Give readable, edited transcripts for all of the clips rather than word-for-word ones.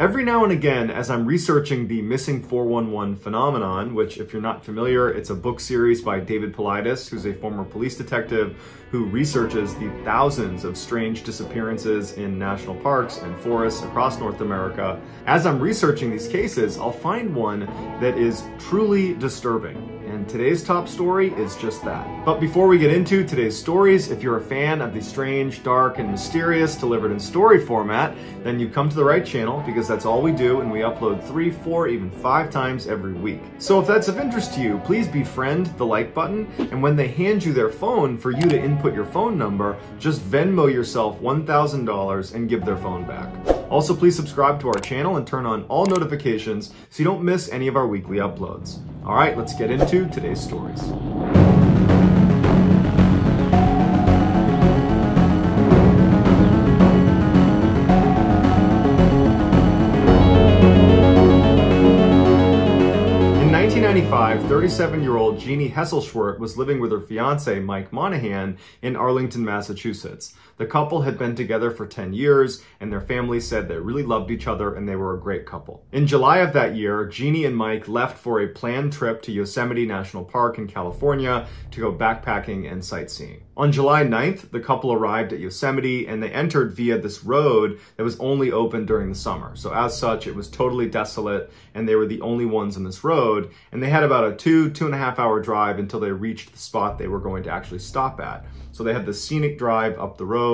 Every now and again, as I'm researching the Missing 411 phenomenon, which if you're not familiar, it's a book series by David Paulides, who's a former police detective who researches the thousands of strange disappearances in national parks and forests across North America. As I'm researching these cases, I'll find one that is truly disturbing. And today's top story is just that. But before we get into today's stories, if you're a fan of the strange, dark, and mysterious delivered in story format, then you come to the right channel because that's all we do, and we upload 3, 4, even 5 times every week. So if that's of interest to you, please befriend the like button, and when they hand you their phone for you to input your phone number, just Venmo yourself $1,000 and give their phone back. Also, please subscribe to our channel and turn on all notifications so you don't miss any of our weekly uploads. All right, let's get into today's stories. In 1995, 37-year-old Jeannie Hesselschwert was living with her fiancé, Mike Monahan, in Arlington, Massachusetts. The couple had been together for 10 years, and their family said they really loved each other and they were a great couple. In July of that year, Jeannie and Mike left for a planned trip to Yosemite National Park in California to go backpacking and sightseeing. On July 9th, the couple arrived at Yosemite and they entered via this road that was only open during the summer. So as such, it was totally desolate and they were the only ones on this road. And they had about a 2.5 hour drive until they reached the spot they were going to actually stop at. So they had the scenic drive up the road.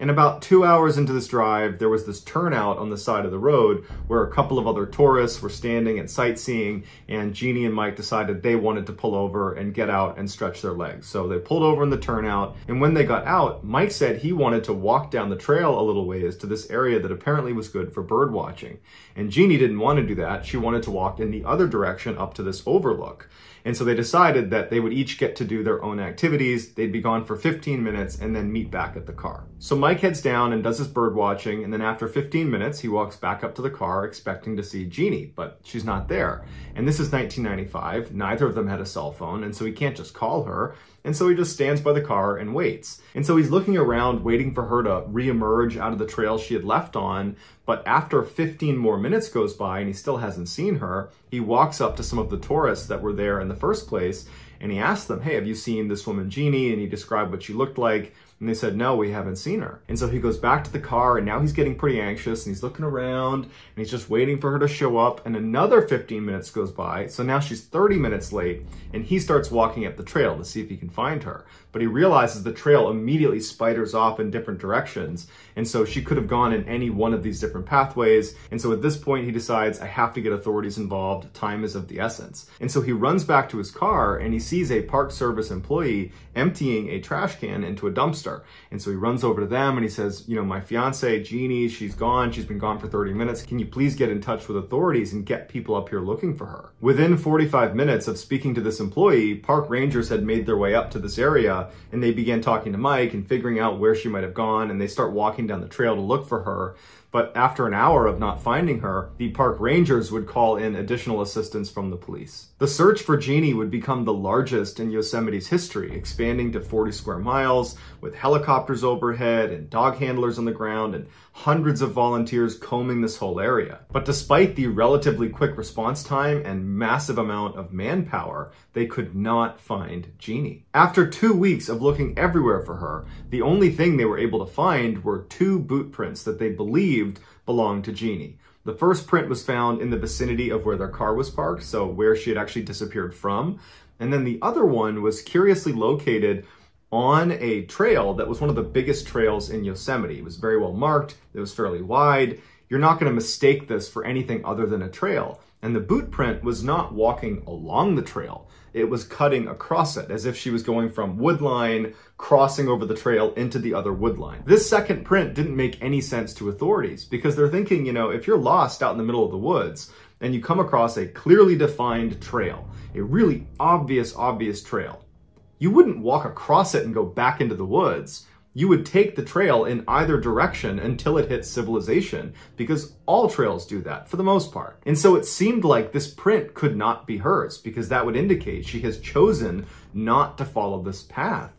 And about 2 hours into this drive, there was this turnout on the side of the road where a couple of other tourists were standing and sightseeing, and Jeannie and Mike decided they wanted to pull over and get out and stretch their legs. So they pulled over in the turnout, and when they got out, Mike said he wanted to walk down the trail a little ways to this area that apparently was good for bird watching. And Jeannie didn't want to do that. She wanted to walk in the other direction up to this overlook. And so they decided that they would each get to do their own activities. They'd be gone for 15 minutes and then meet back at the car. So Mike heads down and does his bird watching, and then after 15 minutes, he walks back up to the car expecting to see Jeannie, but she's not there. And this is 1995. Neither of them had a cell phone, and so he can't just call her. And so he just stands by the car and waits. And so he's looking around, waiting for her to reemerge out of the trail she had left on. But after 15 more minutes goes by and he still hasn't seen her, he walks up to some of the tourists that were there in the first place. And he asked them, hey, have you seen this woman, Jeannie? And he described what she looked like. And they said, no, we haven't seen her. And so he goes back to the car, and now he's getting pretty anxious, and he's looking around, and he's just waiting for her to show up. And another 15 minutes goes by. So now she's 30 minutes late, and he starts walking up the trail to see if he can find her. But he realizes the trail immediately spiders off in different directions. And so she could have gone in any one of these different pathways. And so at this point, he decides, I have to get authorities involved. Time is of the essence. And so he runs back to his car, and he sees a Park Service employee emptying a trash can into a dumpster. And so he runs over to them and he says, you know, my fiance, Jeannie, she's gone. She's been gone for 30 minutes. Can you please get in touch with authorities and get people up here looking for her? Within 45 minutes of speaking to this employee, park rangers had made their way up to this area and they began talking to Mike and figuring out where she might have gone. And they start walking down the trail to look for her. But after an hour of not finding her, the park rangers would call in additional assistance from the police. The search for Jeannie would become the largest in Yosemite's history, expanding to 40 square miles with helicopters overhead and dog handlers on the ground and hundreds of volunteers combing this whole area. But despite the relatively quick response time and massive amount of manpower, they could not find Jeannie. After 2 weeks of looking everywhere for her, the only thing they were able to find were 2 boot prints that they believed belonged to Jeannie. The first print was found in the vicinity of where their car was parked, so where she had actually disappeared from. And then the other one was curiously located on a trail that was one of the biggest trails in Yosemite. It was very well marked. It was fairly wide. You're not going to mistake this for anything other than a trail. And the boot print was not walking along the trail. It was cutting across it, as if she was going from woodline, crossing over the trail into the other woodline. This second print didn't make any sense to authorities because they're thinking, you know, if you're lost out in the middle of the woods and you come across a clearly defined trail, a really obvious trail, you wouldn't walk across it and go back into the woods. You would take the trail in either direction until it hits civilization, because all trails do that for the most part. And so it seemed like this print could not be hers, because that would indicate she has chosen not to follow this path.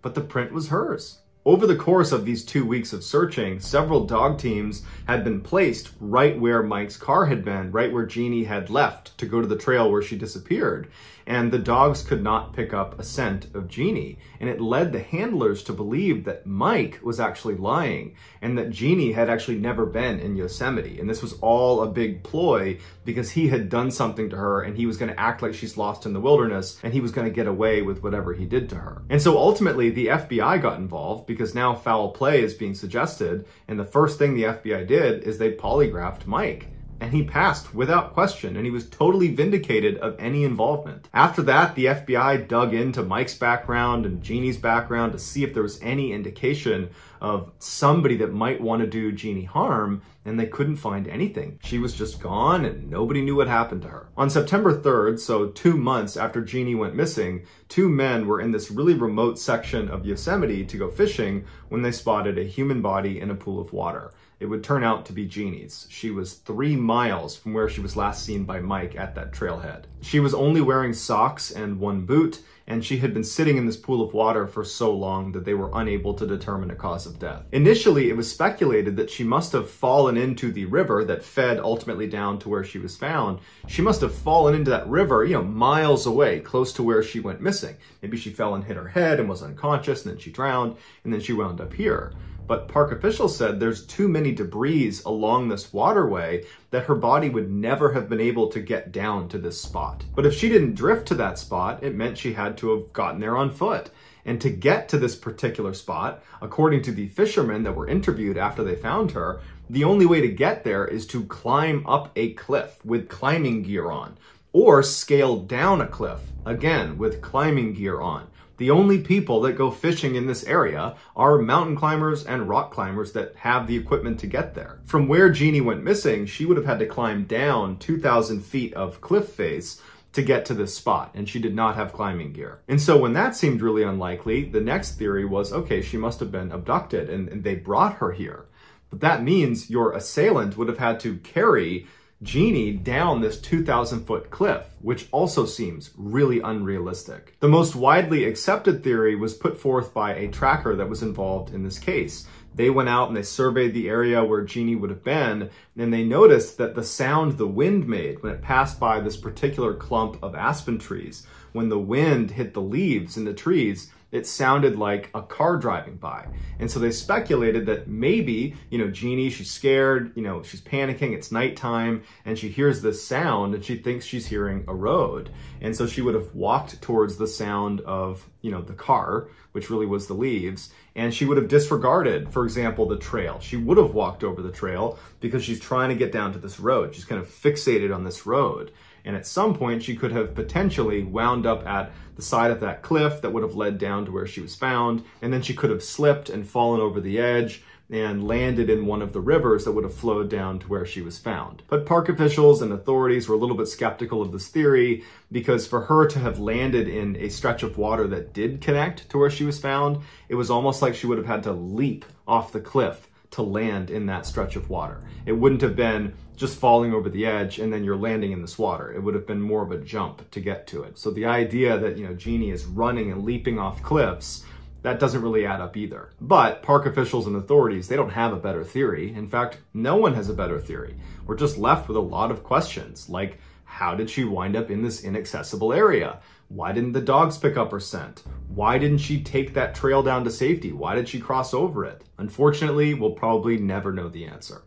But the print was hers. Over the course of these 2 weeks of searching, several dog teams had been placed right where Mike's car had been, right where Jeannie had left to go to the trail where she disappeared. And the dogs could not pick up a scent of Jeannie. And it led the handlers to believe that Mike was actually lying and that Jeannie had actually never been in Yosemite. And this was all a big ploy because he had done something to her and he was gonna act like she's lost in the wilderness and he was gonna get away with whatever he did to her. And so ultimately the FBI got involved because now foul play is being suggested, and the first thing the FBI did is they polygraphed Mike. And he passed without question, and he was totally vindicated of any involvement. After that, the FBI dug into Mike's background and Jeannie's background to see if there was any indication of somebody that might want to do Jeannie harm, and they couldn't find anything. She was just gone, and nobody knew what happened to her. On September 3rd, so 2 months after Jeannie went missing, two men were in this really remote section of Yosemite to go fishing when they spotted a human body in a pool of water. It would turn out to be Jeannie's. She was 3 miles from where she was last seen by Mike at that trailhead. She was only wearing socks and one boot, and she had been sitting in this pool of water for so long that they were unable to determine a cause of death. Initially, it was speculated that she must have fallen into the river that fed ultimately down to where she was found. She must have fallen into that river, you know, miles away, close to where she went missing. Maybe she fell and hit her head and was unconscious, and then she drowned, and then she wound up here. But park officials said there's too many debris along this waterway that her body would never have been able to get down to this spot. But if she didn't drift to that spot, it meant she had to have gotten there on foot. And to get to this particular spot, according to the fishermen that were interviewed after they found her, the only way to get there is to climb up a cliff with climbing gear on, or scale down a cliff, again, with climbing gear on. The only people that go fishing in this area are mountain climbers and rock climbers that have the equipment to get there. From where Jeannie went missing, she would have had to climb down 2,000 feet of cliff face to get to this spot, and she did not have climbing gear. And so when that seemed really unlikely, the next theory was, okay, she must have been abducted and they brought her here. But that means your assailant would have had to carry Jeannie down this 2,000-foot cliff, which also seems really unrealistic. The most widely accepted theory was put forth by a tracker that was involved in this case. They went out and they surveyed the area where Jeannie would have been, and they noticed that the sound the wind made when it passed by this particular clump of aspen trees, when the wind hit the leaves in the trees, it sounded like a car driving by. And so they speculated that maybe, you know, Jeannie, she's scared, you know, she's panicking, it's nighttime, and she hears this sound and she thinks she's hearing a road. And so she would have walked towards the sound of, you know, the car, which really was the leaves, and she would have disregarded, for example, the trail. She would have walked over the trail because she's trying to get down to this road. She's kind of fixated on this road. And at some point, she could have potentially wound up at the side of that cliff that would have led down to where she was found. And then she could have slipped and fallen over the edge and landed in one of the rivers that would have flowed down to where she was found. But park officials and authorities were a little bit skeptical of this theory because for her to have landed in a stretch of water that did connect to where she was found, it was almost like she would have had to leap off the cliff to land in that stretch of water. It wouldn't have been just falling over the edge and then you're landing in this water. It would have been more of a jump to get to it. So the idea that, you know, Jeannie is running and leaping off cliffs, that doesn't really add up either. But park officials and authorities, they don't have a better theory. In fact, no one has a better theory. We're just left with a lot of questions like, how did she wind up in this inaccessible area? Why didn't the dogs pick up her scent? Why didn't she take that trail down to safety? Why did she cross over it? Unfortunately, we'll probably never know the answer.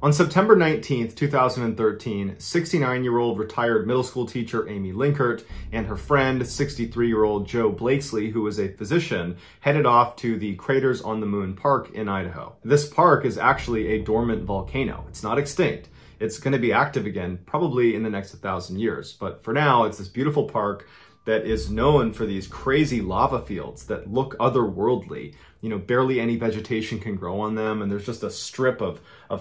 On September 19th, 2013, 69-year-old retired middle school teacher Amy Linkert and her friend, 63-year-old Joe Blakesley, who was a physician, headed off to the Craters on the Moon Park in Idaho. This park is actually a dormant volcano. It's not extinct. It's going to be active again, probably in the next 1,000 years. But for now, it's this beautiful park that is known for these crazy lava fields that look otherworldly. You know, barely any vegetation can grow on them, and there's just a strip of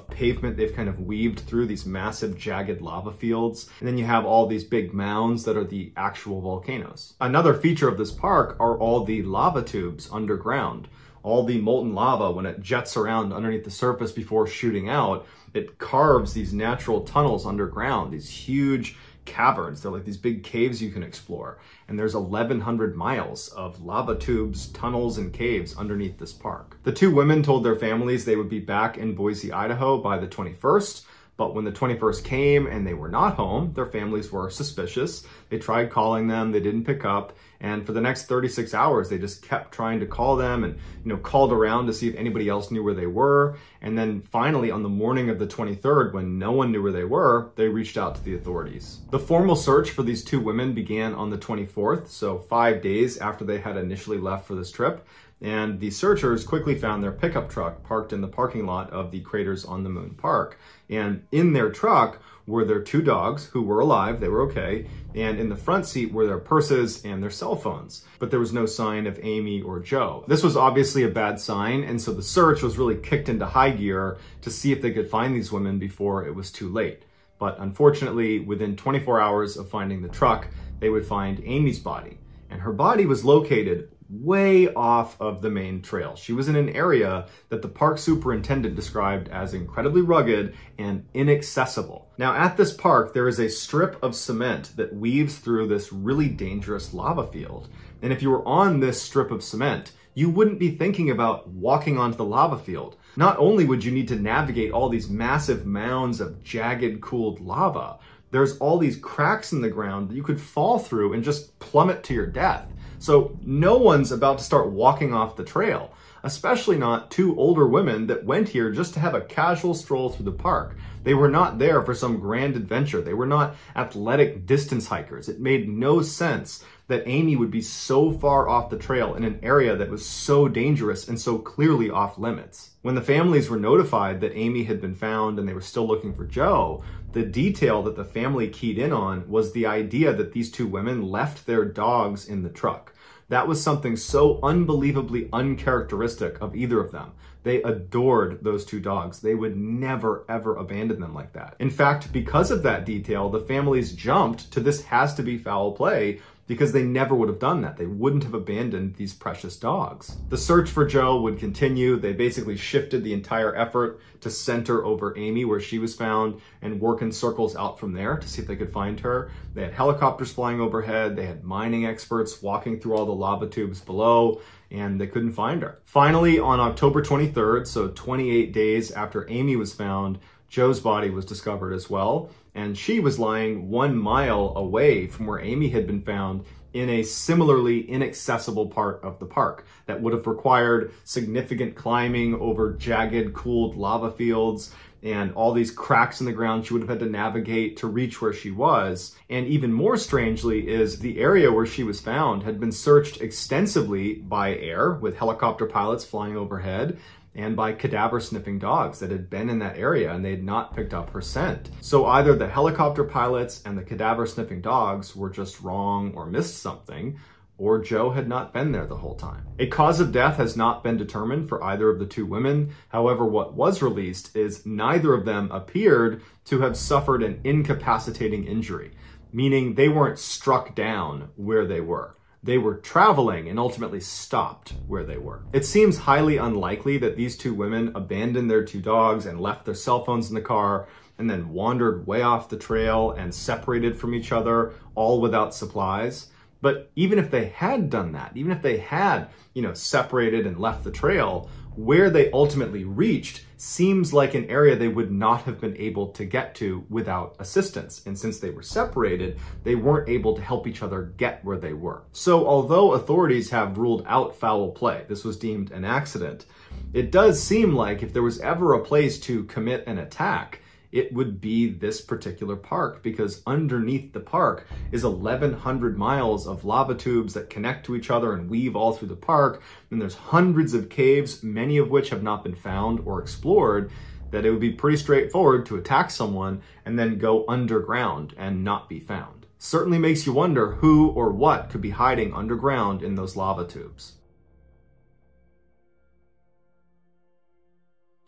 pavement they've kind of weaved through these massive jagged lava fields. And then you have all these big mounds that are the actual volcanoes. Another feature of this park are all the lava tubes underground. All the molten lava, when it jets around underneath the surface before shooting out, it carves these natural tunnels underground, these huge caverns. They're like these big caves you can explore. And there's 1,100 miles of lava tubes, tunnels, and caves underneath this park. The two women told their families they would be back in Boise, Idaho by the 21st. But when the 21st came and they were not home, their families were suspicious. They tried calling them, they didn't pick up. And for the next 36 hours, they just kept trying to call them and, you know, called around to see if anybody else knew where they were. And then finally, on the morning of the 23rd, when no one knew where they were, they reached out to the authorities. The formal search for these two women began on the 24th, so 5 days after they had initially left for this trip. And the searchers quickly found their pickup truck parked in the parking lot of the Craters on the Moon Park. And in their truck were their two dogs, who were alive, they were okay, and in the front seat were their purses and their cell phones. But there was no sign of Amy or Joe. This was obviously a bad sign, and so the search was really kicked into high gear to see if they could find these women before it was too late. But unfortunately, within 24 hours of finding the truck, they would find Amy's body. And her body was located way off of the main trail. She was in an area that the park superintendent described as incredibly rugged and inaccessible. Now, at this park, there is a strip of cement that weaves through this really dangerous lava field. And if you were on this strip of cement, you wouldn't be thinking about walking onto the lava field. Not only would you need to navigate all these massive mounds of jagged, cooled lava, there's all these cracks in the ground that you could fall through and just plummet to your death. So no one's about to start walking off the trail, especially not two older women that went here just to have a casual stroll through the park. They were not there for some grand adventure. They were not athletic distance hikers. It made no sense that Amy would be so far off the trail in an area that was so dangerous and so clearly off limits. When the families were notified that Amy had been found and they were still looking for Joe, the detail that the family keyed in on was the idea that these two women left their dogs in the truck. That was something so unbelievably uncharacteristic of either of them. They adored those two dogs. They would never, ever abandon them like that. In fact, because of that detail, the families jumped to this has to be foul play, because they never would have done that. They wouldn't have abandoned these precious dogs. The search for Joe would continue. They basically shifted the entire effort to center over Amy, where she was found, and work in circles out from there to see if they could find her. They had helicopters flying overhead. They had mining experts walking through all the lava tubes below, and they couldn't find her. Finally, on October 23rd, so 28 days after Amy was found, Joe's body was discovered as well, and she was lying 1 mile away from where Amy had been found in a similarly inaccessible part of the park that would have required significant climbing over jagged, cooled lava fields and all these cracks in the ground she would have had to navigate to reach where she was. And even more strangely is the area where she was found had been searched extensively by air, with helicopter pilots flying overhead, and by cadaver sniffing dogs that had been in that area and they had not picked up her scent. So either the helicopter pilots and the cadaver sniffing dogs were just wrong or missed something, or Joe had not been there the whole time. A cause of death has not been determined for either of the two women. However, what was released is neither of them appeared to have suffered an incapacitating injury, meaning they weren't struck down where they were. They were traveling and ultimately stopped where they were. It seems highly unlikely that these two women abandoned their two dogs and left their cell phones in the car and then wandered way off the trail and separated from each other, all without supplies. But even if they had done that, even if they had, separated and left the trail, where they ultimately reached seems like an area they would not have been able to get to without assistance. And since they were separated, they weren't able to help each other get where they were. So although authorities have ruled out foul play, this was deemed an accident, it does seem like if there was ever a place to commit an attack, it would be this particular park, because underneath the park is 1,100 miles of lava tubes that connect to each other and weave all through the park. And there's hundreds of caves, many of which have not been found or explored, that it would be pretty straightforward to attack someone and then go underground and not be found. Certainly makes you wonder who or what could be hiding underground in those lava tubes.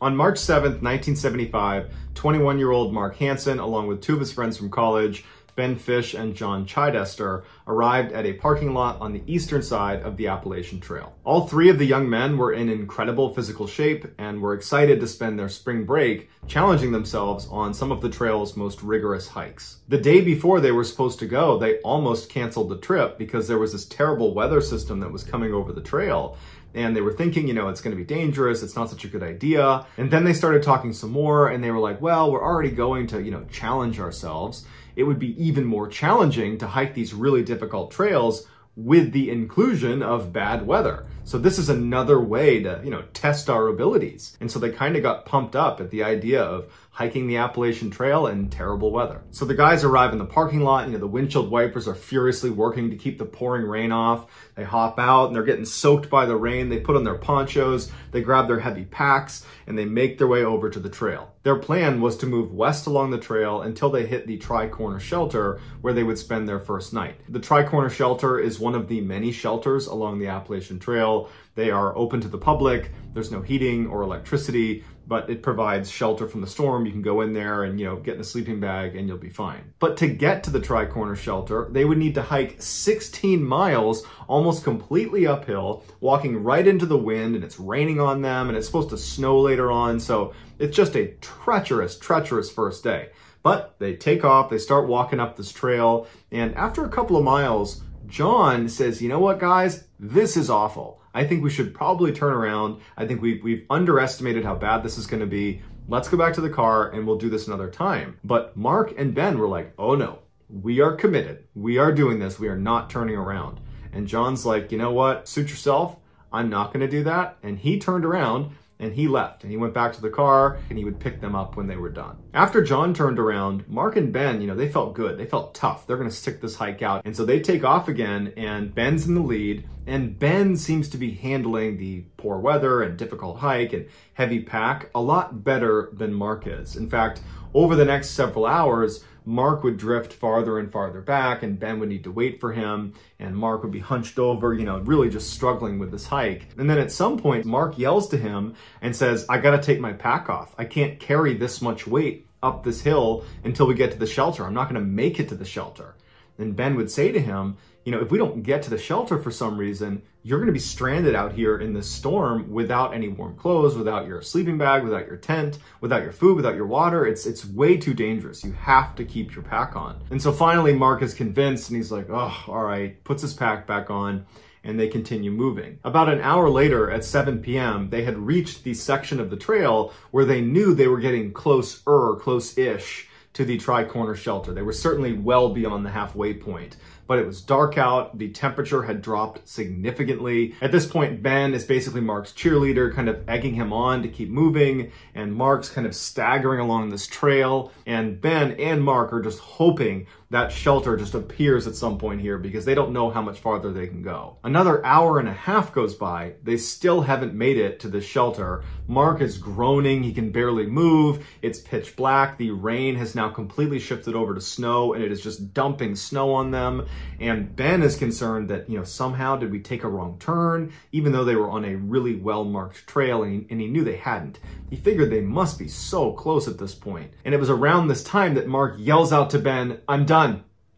On March 7th, 1975, 21-year-old Mark Hansen, along with two of his friends from college, Ben Fish, and John Chidester, arrived at a parking lot on the eastern side of the Appalachian Trail. All three of the young men were in incredible physical shape and were excited to spend their spring break challenging themselves on some of the trail's most rigorous hikes. The day before they were supposed to go, they almost canceled the trip because there was this terrible weather system that was coming over the trail. And they were thinking, you know, it's going to be dangerous, it's not such a good idea. And then they started talking some more and they were like, well, we're already going to, you know, challenge ourselves. It would be even more challenging to hike these really difficult trails with the inclusion of bad weather. So this is another way to, you know, test our abilities. And so they kind of got pumped up at the idea of hiking the Appalachian Trail in terrible weather. So the guys arrive in the parking lot, you know, the windshield wipers are furiously working to keep the pouring rain off. They hop out and they're getting soaked by the rain. They put on their ponchos, they grab their heavy packs, and they make their way over to the trail. Their plan was to move west along the trail until they hit the Tri-Corner Shelter, where they would spend their first night. The Tri-Corner Shelter is one of the many shelters along the Appalachian Trail. They are open to the public. There's no heating or electricity, but it provides shelter from the storm. You can go in there and, you know, get in a sleeping bag and you'll be fine. But to get to the Tri-Corner Shelter, they would need to hike 16 miles, almost completely uphill, walking right into the wind, and it's raining on them, and it's supposed to snow later on. So it's just a treacherous, treacherous first day. But they take off, they start walking up this trail, and after a couple of miles, John says, you know what, guys, this is awful. I think we should probably turn around. I think we've underestimated how bad this is going to be. Let's go back to the car and we'll do this another time. But Mark and Ben were like, oh no, we are committed. We are doing this. We are not turning around. And John's like, you know what? Suit yourself. I'm not going to do that. And he turned around and he left and he went back to the car and he would pick them up when they were done. After John turned around, Mark and Ben, you know, they felt good. They felt tough. They're going to stick this hike out. And so they take off again and Ben's in the lead. And Ben seems to be handling the poor weather and difficult hike and heavy pack a lot better than Mark is. In fact, over the next several hours, Mark would drift farther and farther back and Ben would need to wait for him. And Mark would be hunched over, you know, really just struggling with this hike. And then at some point, Mark yells to him and says, I gotta take my pack off. I can't carry this much weight up this hill until we get to the shelter. I'm not gonna make it to the shelter. And Ben would say to him, you know, if we don't get to the shelter for some reason, you're going to be stranded out here in this storm without any warm clothes, without your sleeping bag, without your tent, without your food, without your water. It's way too dangerous. You have to keep your pack on. And so finally, Mark is convinced and he's like, oh, all right, puts his pack back on. And they continue moving. About an hour later at 7 p.m., they had reached the section of the trail where they knew they were getting close-ish to the Tri-Corner Shelter. They were certainly well beyond the halfway point, but it was dark out. The temperature had dropped significantly. At this point, Ben is basically Mark's cheerleader, kind of egging him on to keep moving, and Mark's kind of staggering along this trail, and Ben and Mark are just hoping that shelter just appears at some point here because they don't know how much farther they can go. Another hour and a half goes by. They still haven't made it to the shelter. Mark is groaning. He can barely move. It's pitch black. The rain has now completely shifted over to snow and it is just dumping snow on them. And Ben is concerned that, you know, somehow did we take a wrong turn, even though they were on a really well-marked trail and he knew they hadn't. He figured they must be so close at this point. And it was around this time that Mark yells out to Ben, I'm done.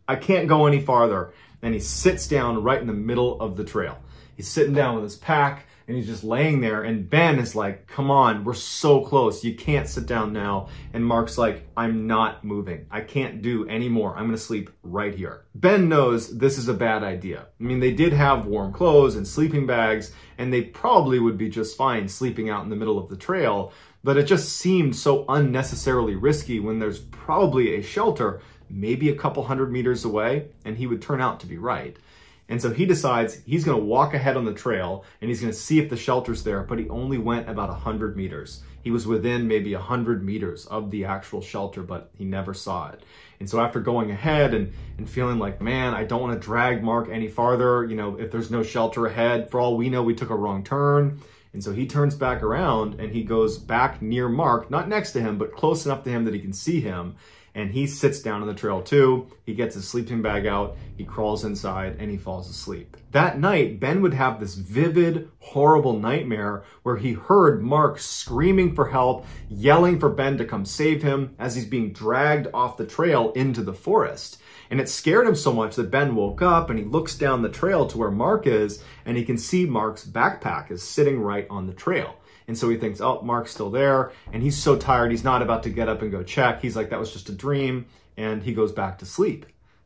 I can't go any farther. And he sits down right in the middle of the trail. He's sitting down with his pack and he's just laying there. And Ben is like, come on, we're so close. You can't sit down now. And Mark's like, I'm not moving. I can't do anymore. I'm going to sleep right here. Ben knows this is a bad idea. I mean, they did have warm clothes and sleeping bags, and they probably would be just fine sleeping out in the middle of the trail. But it just seemed so unnecessarily risky when there's probably a shelter maybe a couple hundred meters away, and he would turn out to be right. And so he decides he's going to walk ahead on the trail and he's going to see if the shelter's there, but he only went about 100 meters. He was within maybe 100 meters of the actual shelter, but he never saw it. And so after going ahead and feeling like, man, I don't want to drag Mark any farther, you know, if there's no shelter ahead, for all we know, we took a wrong turn. And so he turns back around and he goes back near Mark, not next to him, but close enough to him that he can see him. And he sits down on the trail too. He gets his sleeping bag out, he crawls inside, and he falls asleep. That night, Ben would have this vivid, horrible nightmare where he heard Mark screaming for help, yelling for Ben to come save him as he's being dragged off the trail into the forest. And it scared him so much that Ben woke up and he looks down the trail to where Mark is, and he can see Mark's backpack is sitting right on the trail. And so he thinks, oh, Mark's still there. And he's so tired, he's not about to get up and go check. He's like, that was just a dream. And he goes back to sleep.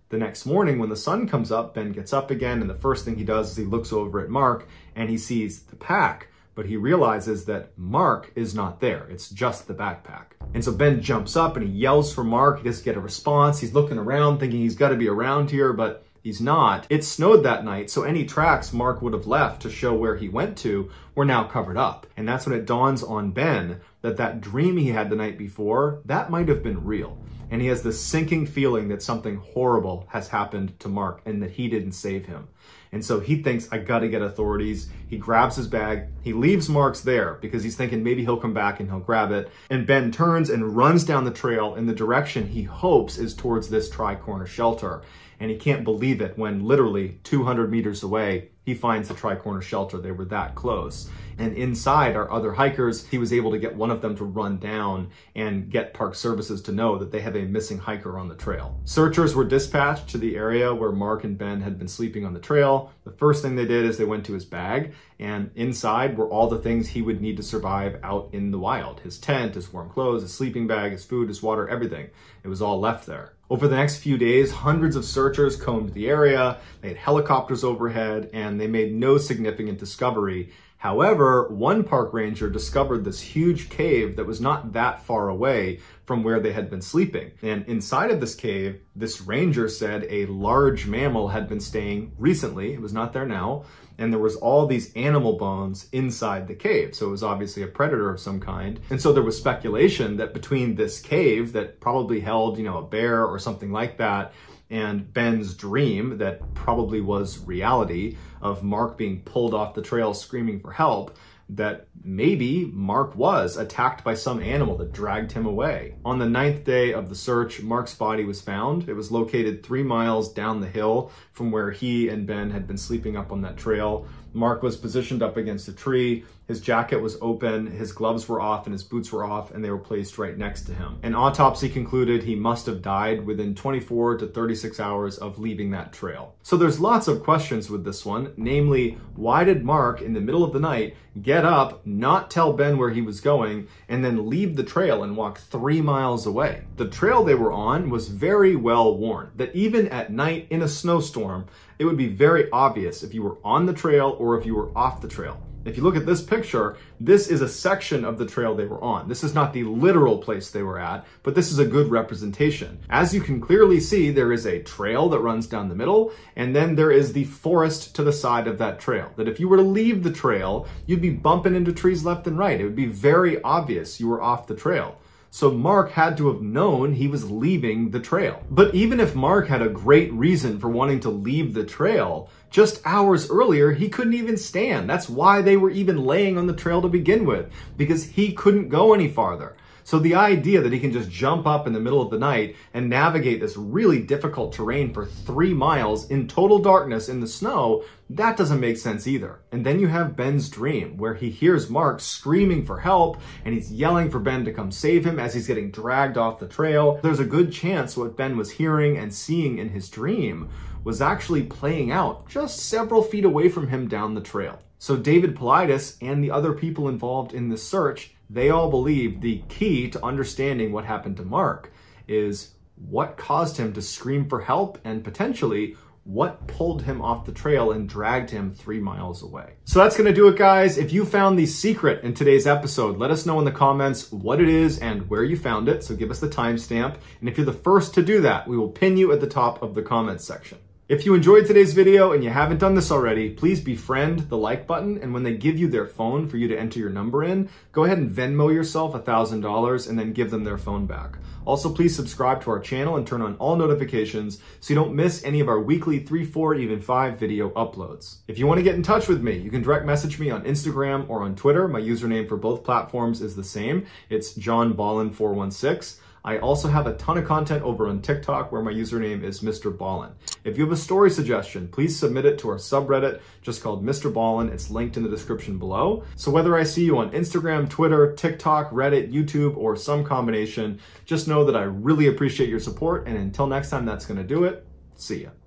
The next morning when the sun comes up, Ben gets up again, and the first thing he does is he looks over at Mark and he sees the pack, but he realizes that Mark is not there. It's just the backpack. And so Ben jumps up and he yells for Mark. He doesn't get a response. He's looking around thinking he's got to be around here, but he's not. It snowed that night, so any tracks Mark would have left to show where he went to were now covered up. And that's when it dawns on Ben that that dream he had the night before, that might have been real. And he has this sinking feeling that something horrible has happened to Mark and that he didn't save him. And so he thinks, I gotta get authorities. He grabs his bag. He leaves Mark's there because he's thinking maybe he'll come back and he'll grab it. And Ben turns and runs down the trail in the direction he hopes is towards this Tri-Corner Shelter. And he can't believe it when literally 200 meters away, he finds the Tri-Corner Shelter. They were that close. And inside are other hikers. He was able to get one of them to run down and get Park Services to know that they have a missing hiker on the trail. Searchers were dispatched to the area where Mark and Ben had been sleeping on the trail. The first thing they did is they went to his bag, and inside were all the things he would need to survive out in the wild. His tent, his warm clothes, his sleeping bag, his food, his water, everything. It was all left there. Over the next few days, hundreds of searchers combed the area. They had helicopters overhead, and they made no significant discovery. However, one park ranger discovered this huge cave that was not that far away from where they had been sleeping. And inside of this cave, this ranger said a large mammal had been staying recently. It was not there now. And there was all these animal bones inside the cave. So it was obviously a predator of some kind. And so there was speculation that between this cave that probably held, a bear or something like that, and Ben's dream that probably was reality of Mark being pulled off the trail screaming for help, that maybe Mark was attacked by some animal that dragged him away. On the 9th day of the search, Mark's body was found. It was located 3 miles down the hill from where he and Ben had been sleeping up on that trail. Mark was positioned up against a tree. His jacket was open, his gloves were off, and his boots were off, and they were placed right next to him. An autopsy concluded he must have died within 24 to 36 hours of leaving that trail. So there's lots of questions with this one, namely, why did Mark, in the middle of the night, get up, not tell Ben where he was going, and then leave the trail and walk 3 miles away? The trail they were on was very well worn, that even at night in a snowstorm, it would be very obvious if you were on the trail or if you were off the trail. If you look at this picture, this is a section of the trail they were on. This is not the literal place they were at, but this is a good representation. As you can clearly see, there is a trail that runs down the middle, and then there is the forest to the side of that trail. That if you were to leave the trail, you'd be bumping into trees left and right. It would be very obvious you were off the trail. So Mark had to have known he was leaving the trail. But even if Mark had a great reason for wanting to leave the trail, just hours earlier, he couldn't even stand. That's why they were even laying on the trail to begin with, because he couldn't go any farther. So the idea that he can just jump up in the middle of the night and navigate this really difficult terrain for 3 miles in total darkness in the snow, that doesn't make sense either. And then you have Ben's dream where he hears Mark screaming for help and he's yelling for Ben to come save him as he's getting dragged off the trail. There's a good chance what Ben was hearing and seeing in his dream was actually playing out just several feet away from him down the trail. So David Paulides and the other people involved in this search, they all believe the key to understanding what happened to Mark is what caused him to scream for help and potentially what pulled him off the trail and dragged him 3 miles away. So that's gonna do it, guys. If you found the secret in today's episode, let us know in the comments what it is and where you found it. So give us the timestamp. And if you're the first to do that, we will pin you at the top of the comments section. If you enjoyed today's video and you haven't done this already, please befriend the like button, and when they give you their phone for you to enter your number in, go ahead and Venmo yourself $1,000 and then give them their phone back. Also, please subscribe to our channel and turn on all notifications so you don't miss any of our weekly 3, 4, even 5 video uploads. If you want to get in touch with me, you can direct message me on Instagram or on Twitter. My username for both platforms is the same. It's JohnBallen416. I also have a ton of content over on TikTok where my username is MrBallen. If you have a story suggestion, please submit it to our subreddit just called MrBallen. It's linked in the description below. So whether I see you on Instagram, Twitter, TikTok, Reddit, YouTube, or some combination, just know that I really appreciate your support. And until next time, that's going to do it. See ya.